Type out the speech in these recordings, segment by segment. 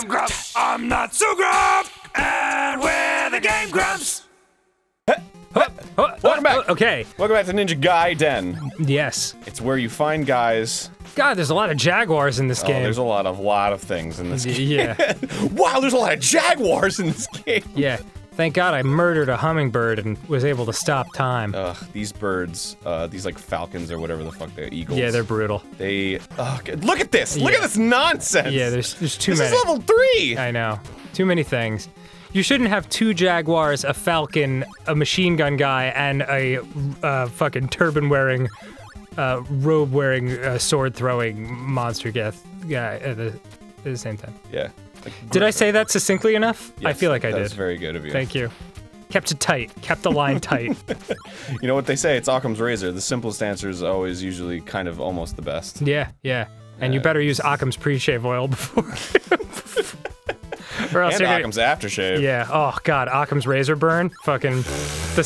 I'm Grumps. I'm not so Grump. And we're the Game Grumps. Welcome back. Okay. Welcome back to Ninja Gaiden. Yes. It's where you find guys. God, there's a lot of jaguars in this game. There's a lot of things in this game. Yeah. Wow, there's a lot of jaguars in this game. Yeah. Thank God I murdered a hummingbird and was able to stop time. Ugh, these birds, these like falcons or whatever the fuck they're, eagles. Yeah, they're brutal. They, look at this! Yeah. Look at this nonsense! Yeah, there's too many. This is level 3! I know. Too many things. You shouldn't have two jaguars, a falcon, a machine gun guy, and a, fucking turban-wearing, robe-wearing, sword-throwing monster geth guy at the same time. Yeah. Like, did I say that succinctly enough? Yes, I feel like I did. That's very good of you. Thank you. Kept it tight. Kept the line tight. You know what they say, it's Occam's razor. The simplest answer is always usually kind of almost the best. Yeah, yeah. And you better use Occam's pre-shave oil before. Or else and Occam's aftershave. Yeah, oh god, Occam's razor burn? Fucking... the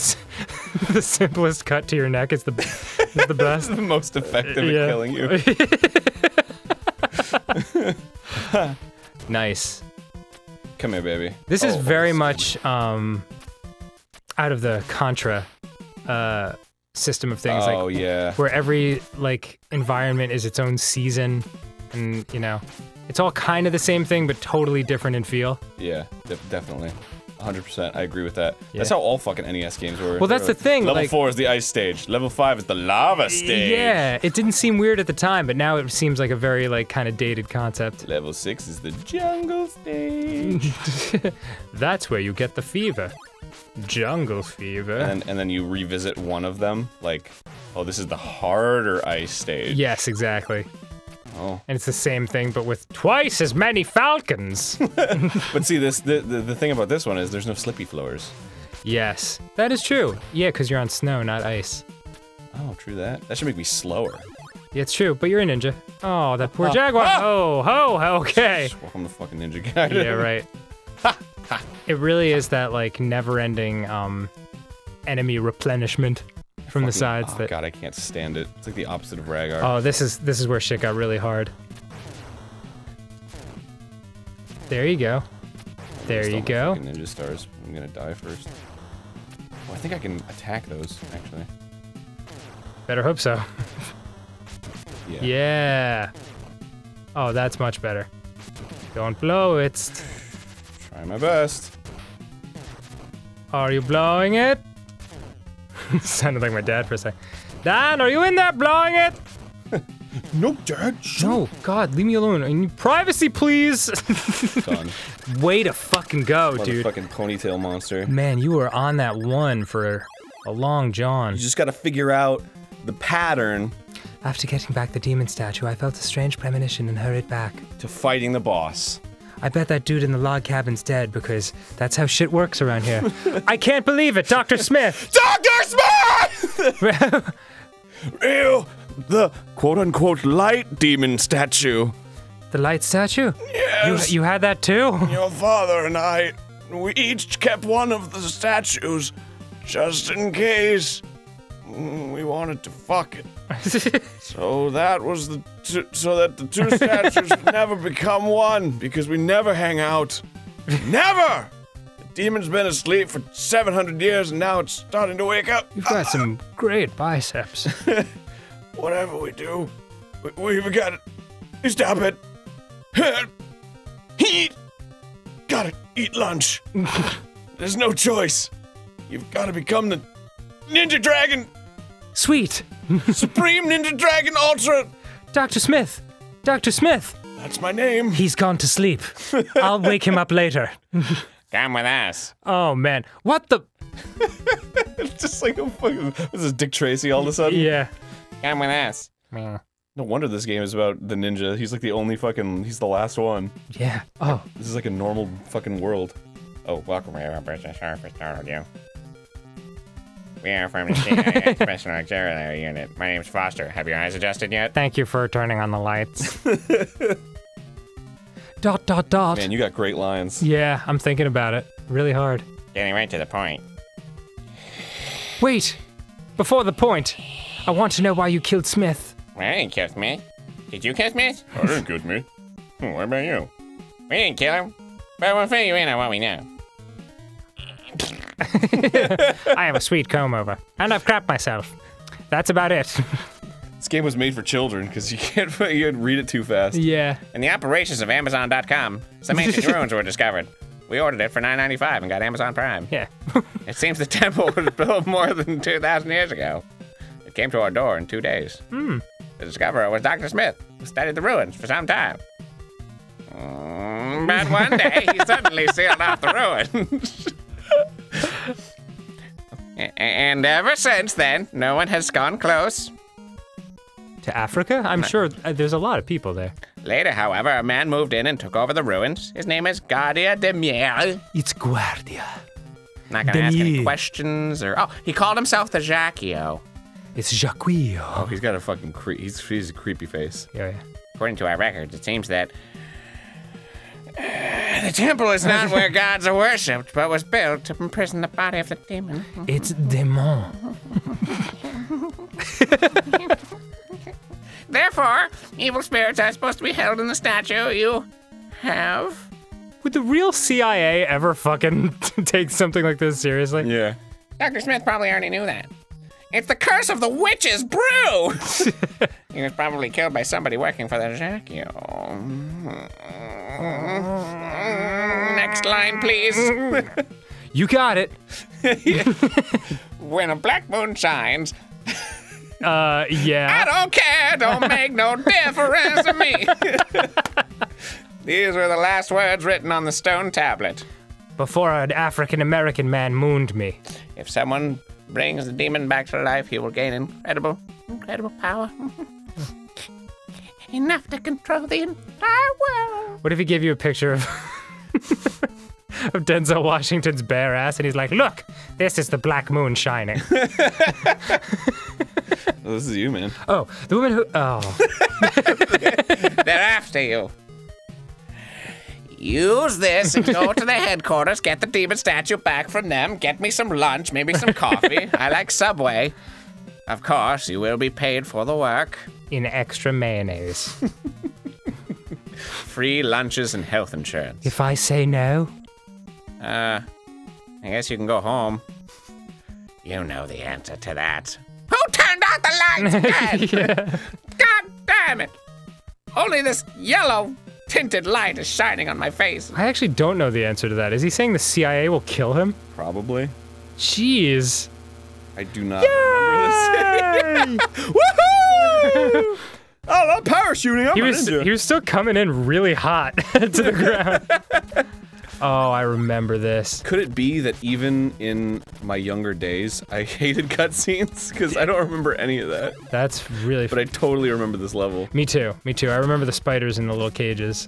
simplest cut to your neck is the best. It's the most effective at killing you. Nice. Come here, baby. This is very much out of the Contra system of things. Oh, like, yeah. Where every, like, environment is its own season, and, you know, it's all kind of the same thing, but totally different in feel. Yeah, definitely. 100%, I agree with that. Yeah. That's how all fucking NES games were. Well, that's the thing. Level 4 is the ice stage. Level 5 is the lava stage. Yeah, it didn't seem weird at the time, but now it seems like a very, like, kind of dated concept. Level 6 is the jungle stage. That's where you get the fever. Jungle fever. And then you revisit one of them, like, oh, this is the harder ice stage. Yes, exactly. Oh. And it's the same thing, but with twice as many falcons. But see, the thing about this one is there's no slippy floors. Yes, that is true. Yeah, because you're on snow, not ice. Oh, true that. That should make me slower. Yeah, it's true, but you're a ninja. Oh, that poor jaguar. Oh, ho, oh, okay. Just welcome to fucking Ninja Guy. Yeah, right. Ha! Ha! It really is that, like, never-ending, enemy replenishment. From the sides. Oh, God, I can't stand it. It's like the opposite of Ragnar. Oh, this is where shit got really hard. There you go. There you go. Ninja stars. I'm gonna die first. Oh, I think I can attack those, actually. Better hope so. Yeah. Yeah. Oh, that's much better. Don't blow it. Try my best. Are you blowing it? Sounded like my dad for a sec. Dan, are you in there blowing it? No, Dad. No, God, leave me alone. I need privacy, please. Done. Way to fucking go, dude. Fucking ponytail monster. Man, you were on that one for a long john. You just gotta figure out the pattern. After getting back the demon statue, I felt a strange premonition and hurried back. To fighting the boss. I bet that dude in the log cabin's dead, because that's how shit works around here. I can't believe it, Dr. Smith! Dr. Smith! Ew, the quote-unquote light demon statue. The light statue? Yes! You had that too? Your father and I, we each kept one of the statues, just in case we wanted to fuck it. So that was the so that the two statues would never become one, because we never hang out. Never! The demon's been asleep for 700 years and now it's starting to wake up. You've got some great biceps. Whatever we do, we've got to stop it. Gotta eat lunch. There's no choice. You've got to become the Ninja Dragon! Sweet! Supreme Ninja Dragon Ultra! Dr. Smith! Dr. Smith! That's my name. He's gone to sleep. I'll wake him up later. Come with us. Oh, man. What the? It's just like a fucking... This is Dick Tracy all of a sudden? Yeah. Come with us. Yeah. No wonder this game is about the ninja. He's like the only fucking... He's the last one. Yeah. Oh. This is like a normal fucking world. Oh, welcome here, British Harvest Audio. We are from the CIA Special Auxiliary Unit. My name's Foster. Have your eyes adjusted yet? Thank you for turning on the lights. Dot, dot, dot. Man, you got great lines. Yeah, I'm thinking about it. Really hard. Getting right to the point. Wait! Before the point, I want to know why you killed Smith. I didn't kill Smith. Did you kill Smith? I didn't kill Smith. What about you? We didn't kill him, but we'll fill you in on what we know. I have a sweet comb over, and I've crapped myself. That's about it. This game was made for children because you can't read it too fast. Yeah. In the operations of Amazon.com, some ancient ruins were discovered. We ordered it for $9.95 and got Amazon Prime. Yeah. It seems the temple was built more than 2,000 years ago. It came to our door in 2 days. Hmm. The discoverer was Dr. Smith, who studied the ruins for some time. But one day, he suddenly sealed off the ruins. And ever since then, no one has gone close. To Africa? I'm sure there's a lot of people there. Later, however, a man moved in and took over the ruins. His name is Guardia de Miel. It's Guardia. Not gonna ask any questions or... Oh, he called himself the Jaquio. It's Jaquio. Oh, he's got a fucking he's a creepy face. Yeah, yeah. According to our records, it seems that... the temple is not where gods are worshipped, but was built to imprison the body of the demon. It's demon. Therefore, evil spirits are supposed to be held in the statue you have. Would the real CIA ever fucking take something like this seriously? Yeah. Dr. Smith probably already knew that. It's the curse of the witch's brew! He was probably killed by somebody working for the Jaquio. Next line, please. You got it. When a black moon shines... yeah. I don't care, don't make no difference to me. These were the last words written on the stone tablet. Before an African-American man mooned me. If someone brings the demon back to life, he will gain incredible power. Enough to control the entire world. What if he gave you a picture of, of Denzel Washington's bare ass and he's like, look, this is the black moon shining. Oh, this is you, man. Oh, the woman who... Oh. They're after you. Use this and go to the headquarters, get the demon statue back from them, get me some lunch, maybe some coffee. I like Subway. Of course, you will be paid for the work. In extra mayonnaise. Free lunches and health insurance. If I say no? I guess you can go home. You know the answer to that. Who turned out the lights again? Yeah. God damn it! Only this yellow tinted light is shining on my face. I actually don't know the answer to that. Is he saying the CIA will kill him? Probably. Jeez. I do not remember this. Woohoo! I love parachuting. He was still coming in really hot to the ground. Oh, I remember this. Could it be that even in my younger days, I hated cutscenes? Because I don't remember any of that. That's really funny. But I totally remember this level. Me too. Me too. I remember the spiders in the little cages.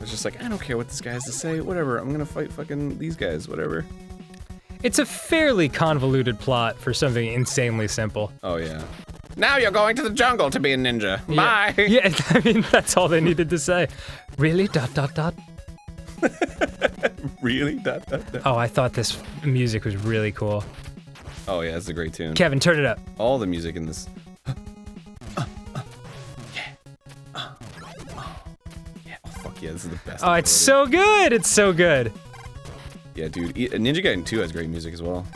It's just like, I don't care what this guy has to say. Whatever. I'm going to fight fucking these guys. Whatever. It's a fairly convoluted plot for something insanely simple. Oh, yeah. Now you're going to the jungle to be a ninja. Yeah. Bye. Yeah, I mean, that's all they needed to say. Really? ... Really? ... Oh, I thought this music was really cool. Oh yeah, that's a great tune. Kevin, turn it up. All the music in this. Yeah. Oh, fuck yeah, this is the best. Oh, it's so good! It's so good! Yeah, dude. Ninja Gaiden 2 has great music as well.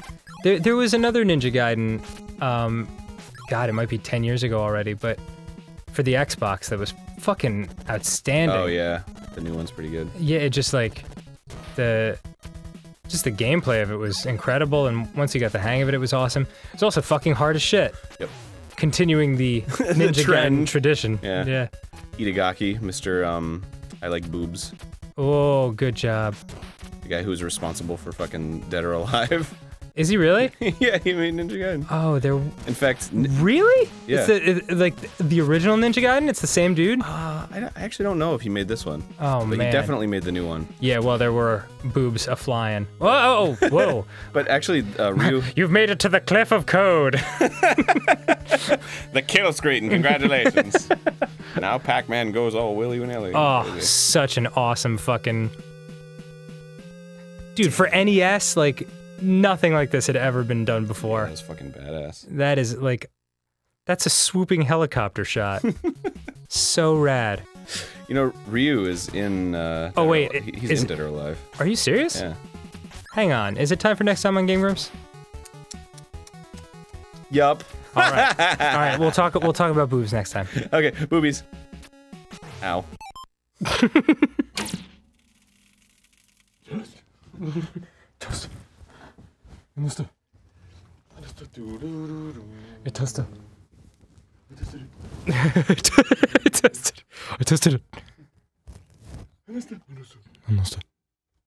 There was another Ninja Gaiden, God, it might be 10 years ago already, but for the Xbox that was fucking outstanding. Oh yeah. The new one's pretty good. Yeah, it just like the gameplay of it was incredible, and once you got the hang of it, it was awesome. It's also fucking hard as shit. Yep. Continuing the Ninja Gaiden tradition. Yeah. Yeah. Itagaki, Mr. I like boobs. Oh, good job. The guy who was responsible for fucking Dead or Alive. Is he really? Yeah, he made Ninja Gaiden. Oh, they're... In fact... Really? Yeah. It's the original Ninja Gaiden? It's the same dude? I actually don't know if he made this one. Oh, but man. But he definitely made the new one. Yeah, well, there were boobs a-flying. Whoa, whoa. But actually, Ryu... You've made it to the cliff of code. The kill screen, congratulations. Now Pac-Man goes all willy-nilly. Oh, crazy. Such an awesome fucking... Dude, for NES, like... Nothing like this had ever been done before. Yeah, that was fucking badass. That is like, that's a swooping helicopter shot. So rad. You know, Ryu is in. Oh wait, he's in Dead or Alive. Are you serious? Yeah. Hang on, is it time for next time on Game Grumps? Yup. All right, all right. We'll talk about boobs next time. Okay, boobies. Ow. I tested it.